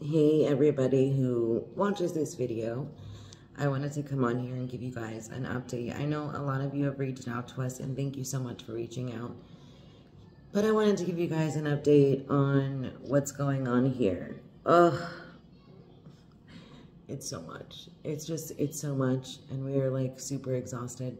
Hey everybody who watches this video, I wanted to come on here and give you guys an update. I know a lot of you have reached out to us and thank you so much for reaching out. But I wanted to give you guys an update on what's going on here. Ugh, it's so much. It's so much and we are like super exhausted.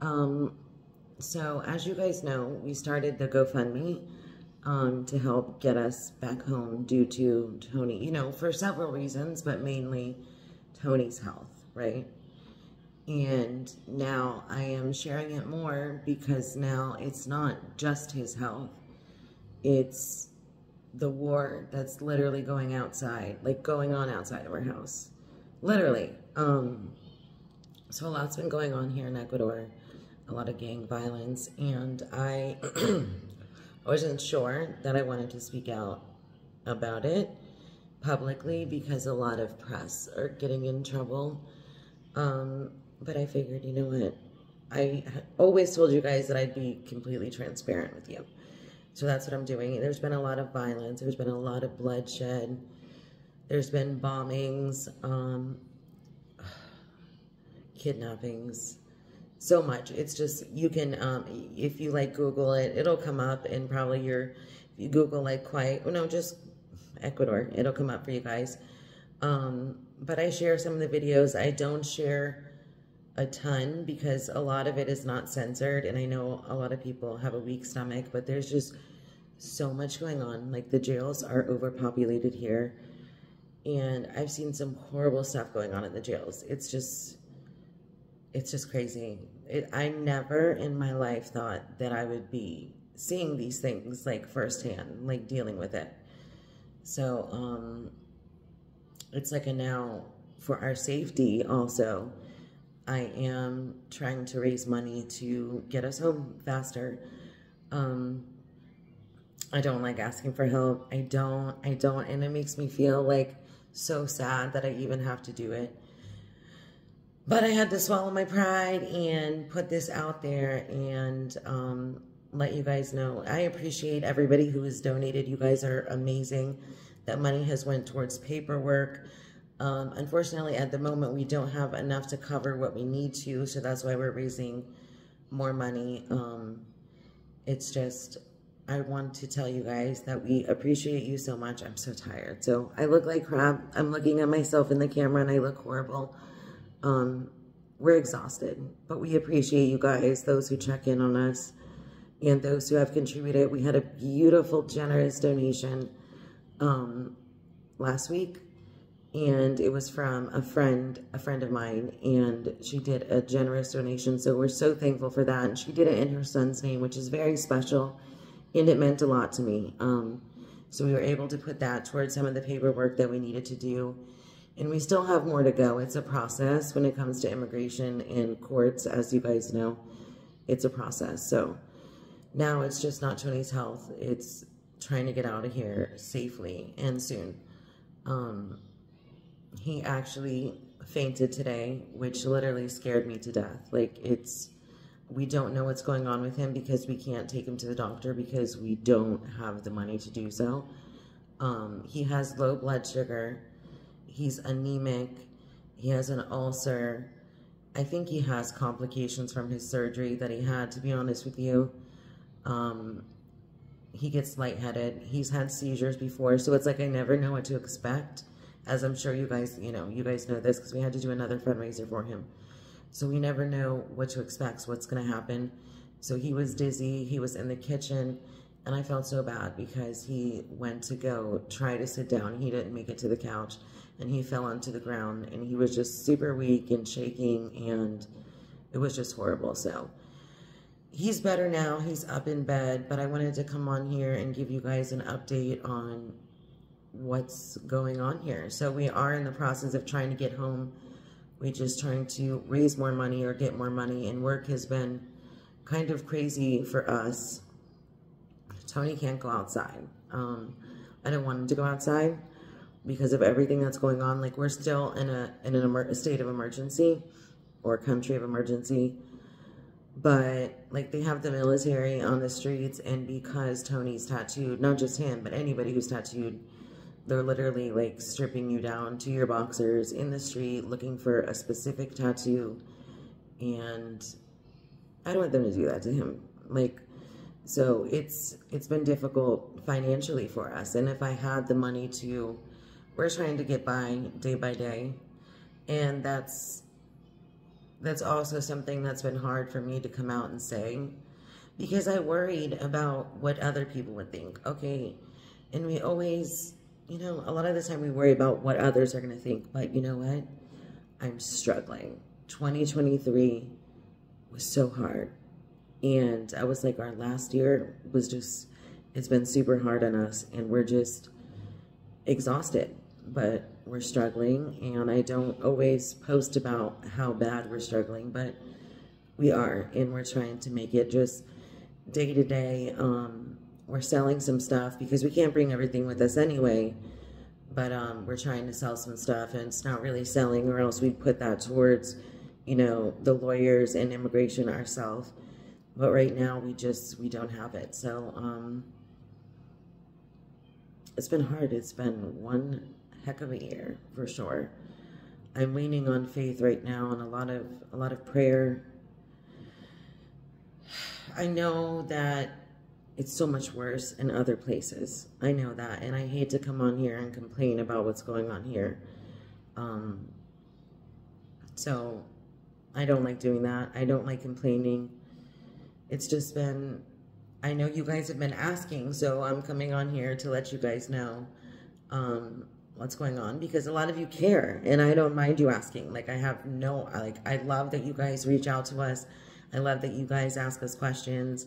So as you guys know, we started the GoFundMe to help get us back home due to Tony, you know, for several reasons, but mainly Tony's health, right? And now I am sharing it more because now it's not just his health. It's the war that's literally going outside, like going on outside of our house, literally. So a lot's been going on here in Ecuador, a lot of gang violence, and I wasn't sure that I wanted to speak out about it publicly because a lot of press are getting in trouble. But I figured, you know what? I always told you guys that I'd be completely transparent with you. So that's what I'm doing. There's been a lot of violence. There's been a lot of bloodshed. There's been bombings, kidnappings. So much. It's just, you can, if you like Google it, it'll come up, and probably if you Google like just Ecuador, it'll come up for you guys. But I share some of the videos. I don't share a ton because a lot of it is not censored. And I know a lot of people have a weak stomach, but there's just so much going on. Like the jails are overpopulated here. And I've seen some horrible stuff going on in the jails. It's just crazy. I never in my life thought that I would be seeing these things like firsthand, like dealing with it. So it's like a now for our safety also. I am trying to raise money to get us home faster. I don't like asking for help. I don't, and it makes me feel like so sad that I even have to do it. But I had to swallow my pride and put this out there and let you guys know. I appreciate everybody who has donated. You guys are amazing. That money has went towards paperwork. Unfortunately, at the moment, we don't have enough to cover what we need to, so that's why we're raising more money. It's just, I want to tell you guys that we appreciate you so much. I'm so tired. So I look like crap. I'm looking at myself in the camera, and I look horrible. We're exhausted, but we appreciate you guys, those who check in on us and those who have contributed. We had a beautiful, generous donation, last week, and it was from a friend of mine, and she did a generous donation. So we're so thankful for that. And she did it in her son's name, which is very special. And it meant a lot to me. So we were able to put that towards some of the paperwork that we needed to do. And we still have more to go. It's a process when it comes to immigration and courts, as you guys know. It's a process. So now it's just not Tony's health. It's trying to get out of here safely and soon. He actually fainted today, which literally scared me to death. Like, we don't know what's going on with him because we can't take him to the doctor because we don't have the money to do so. He has low blood sugar. He's anemic. He has an ulcer. I think he has complications from his surgery that he had, to be honest with you. He gets lightheaded. He's had seizures before, so it's like I never know what to expect, as I'm sure you guys, you guys know this because we had to do another fundraiser for him. So we never know what to expect, what's going to happen. So he was dizzy. He was in the kitchen, and I felt so bad because he went to go try to sit down. He didn't make it to the couch. And he fell onto the ground, and he was just super weak and shaking, and it was just horrible. So he's better now. He's up in bed, but I wanted to come on here and give you guys an update on what's going on here. So we are in the process of trying to get home. We're just trying to raise more money or get more money, and work has been kind of crazy for us. Tony can't go outside. I don't want him to go outside because of everything that's going on. Like, we're still in a state of emergency or country of emergency, but like they have the military on the streets, and because Tony's tattooed, not just him, but anybody who's tattooed, They're literally like stripping you down to your boxers in the street, looking for a specific tattoo. And I don't want them to do that to him. Like, so it's been difficult financially for us. And if I had the money to, we're trying to get by day. And that's also something that's been hard for me to come out and say, because I worried about what other people would think. Okay. And we always, you know, a lot of the time we worry about what others are going to think, but you know what? I'm struggling. 2023 was so hard. And I was like, our last year was just, it's been super hard on us and we're just exhausted, but we're struggling. And I don't always post about how bad we're struggling, but we are, and we're trying to make it just day to day. We're selling some stuff because we can't bring everything with us anyway, but we're trying to sell some stuff and it's not really selling, or else we'd put that towards, you know, the lawyers and immigration ourselves. But right now we don't have it. So it's been hard. It's been one heck of a year for sure. I'm leaning on faith right now and a lot of prayer. I know that it's so much worse in other places. I know that, and I hate to come on here and complain about what's going on here. So I don't like doing that. I don't like complaining. It's just been, I know you guys have been asking, so I'm coming on here to let you guys know what's going on, because a lot of you care, and I don't mind you asking. Like, I love that you guys reach out to us. I love that you guys ask us questions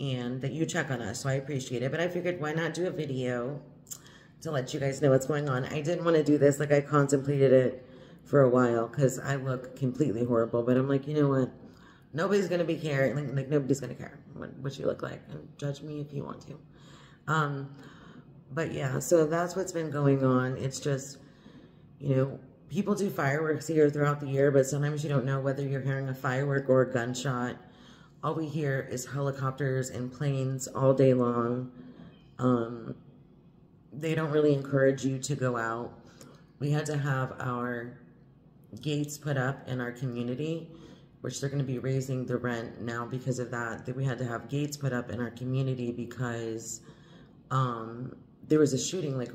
and that you check on us, so I appreciate it. But I figured, why not do a video to let you guys know what's going on? I didn't want to do this. Like, I contemplated it for a while because I look completely horrible, but I'm like, you know what? Nobody's going to be caring. Like nobody's going to care what you look like. And judge me if you want to. But yeah, so that's what's been going on. It's just, you know, people do fireworks here throughout the year, but sometimes you don't know whether you're hearing a firework or a gunshot. All we hear is helicopters and planes all day long. They don't really encourage you to go out. We had to have our gates put up in our community, which they're going to be raising the rent now because of that. We had to have gates put up in our community because there was a shooting, like,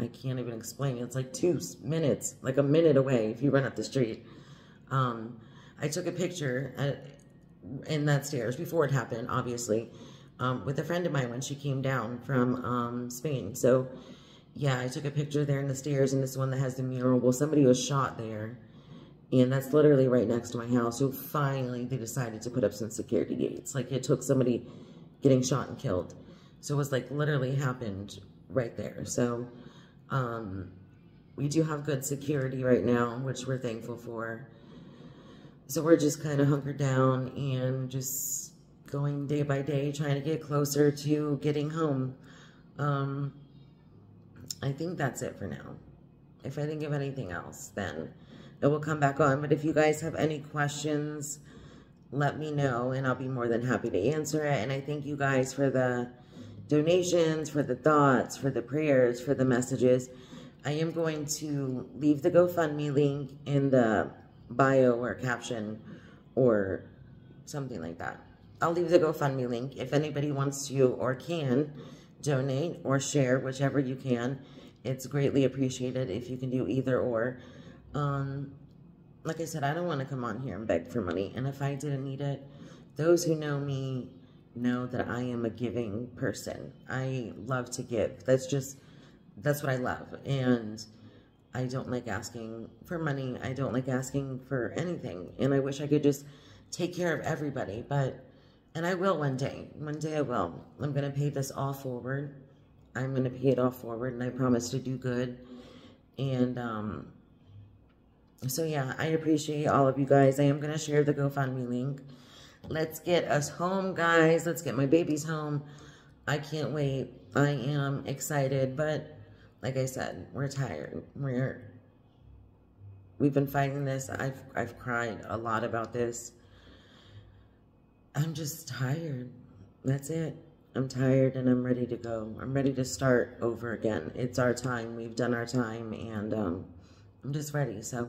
I can't even explain. It's like 2 minutes, like a minute away if you run up the street. I took a picture in that stairs before it happened, obviously, with a friend of mine when she came down from Spain. So, yeah, I took a picture there in the stairs, and this one that has the mural. Well, somebody was shot there, and that's literally right next to my house. So finally, they decided to put up some security gates. Like, it took somebody getting shot and killed. So it was like literally happened right there. So we do have good security right now, which we're thankful for. So we're just kind of hunkered down and just going day by day, trying to get closer to getting home. I think that's it for now. If I think of anything else, then it will come back on. But if you guys have any questions, let me know, and I'll be more than happy to answer it. And I thank you guys for the donations, for the thoughts, for the prayers, for the messages. I am going to leave the GoFundMe link in the bio or caption or something like that. I'll leave the GoFundMe link if anybody wants to or can donate or share, whichever you can. It's greatly appreciated if you can do either or. Like I said, I don't want to come on here and beg for money. And if I didn't need it, those who know me know that I am a giving person. I love to give. That's what I love. And I don't like asking for money. I don't like asking for anything. And I wish I could just take care of everybody. And I will one day. One day I will. I'm going to pay this all forward. I'm going to pay it all forward. And I promise to do good. And so yeah, I appreciate all of you guys. I am going to share the GoFundMe link. Let's get us home, guys. Let's get my babies home. I can't wait. I am excited, but like I said, we're tired. We've been fighting this. I've cried a lot about this. I'm just tired. That's it. I'm tired and I'm ready to go. I'm ready to start over again. It's our time. We've done our time, and I'm just ready. So,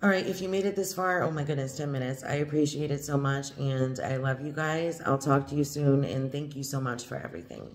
all right, if you made it this far, oh my goodness, 10 minutes. I appreciate it so much, and I love you guys. I'll talk to you soon, and thank you so much for everything.